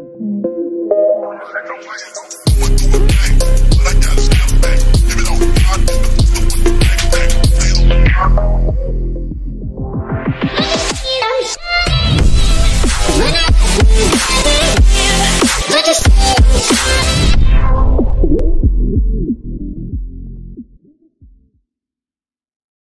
Let us